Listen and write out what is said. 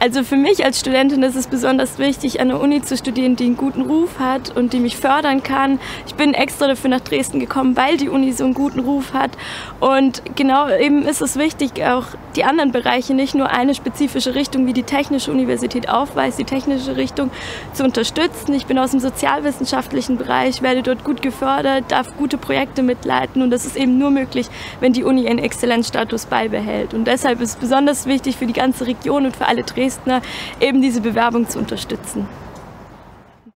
Also für mich als Studentin ist es besonders wichtig, an der Uni zu studieren, die einen guten Ruf hat und die mich fördern kann. Ich bin extra dafür nach Dresden gekommen, weil die Uni so einen guten Ruf hat. Und genau eben ist es wichtig, auch die anderen Bereiche, nicht nur eine spezifische Richtung, wie die Technische Universität aufweist, die technische Richtung zu unterstützen. Ich bin aus dem sozialwissenschaftlichen Bereich, werde dort gut gefördert, darf gute Projekte mitleiten und das ist eben nur möglich, wenn die Uni ihren Exzellenzstatus beibehält. Und deshalb ist es besonders wichtig für die ganze Region und für alle Dresdner, eben diese Bewerbung zu unterstützen.